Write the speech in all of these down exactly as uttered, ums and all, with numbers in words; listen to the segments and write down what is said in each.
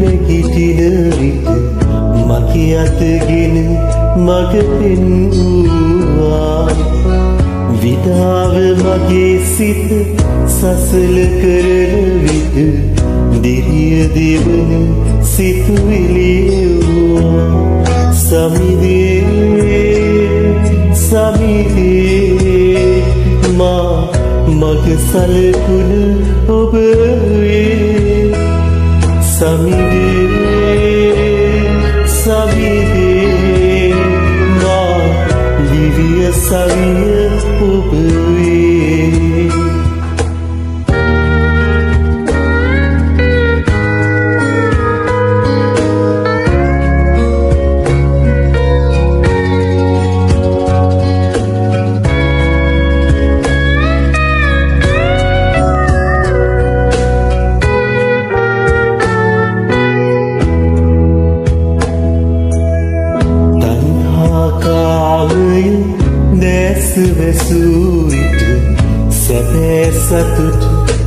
වැකිටිනවිට මගේ අතගෙන මග පෙන්වුවා විඩාව මගේ සිත සසල කරන විට දිරිය දෙවන සිතුවිලියුවා සමිදේ සමිදේ මා මගේ සලකුණ ඔබ වේ සමිදේ සමිදේ මා දිවිය සවිය ඔබ වේ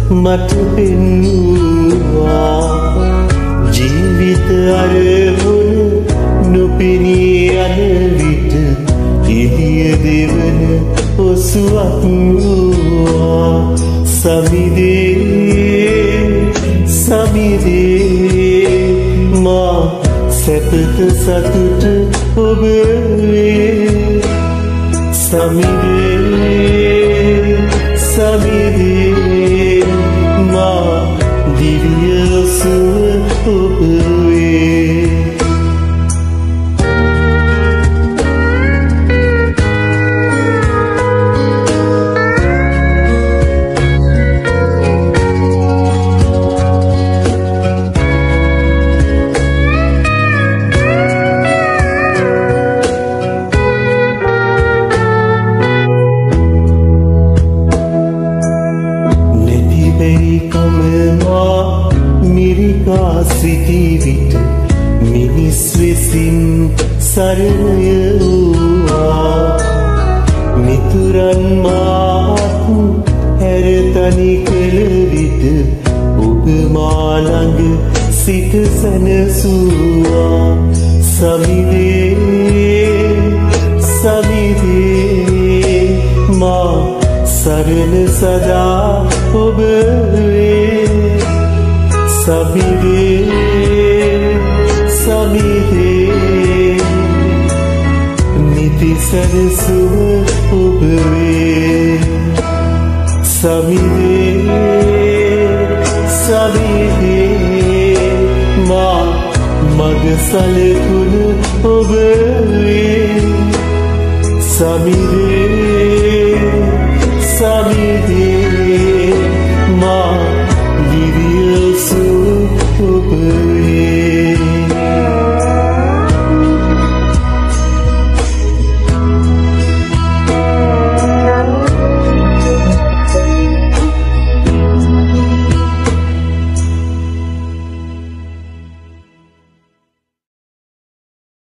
මට පෙන්වුවා ජීවිත අරමුණ නොපෙනී යන විට එළිය දෙවන ඔසුවක් වූවා සමිදේ සමිදේ මා සැපත සතුට ඔබ වේ සමිදේ සමිදේ Divya Sukhwe Samide, Samide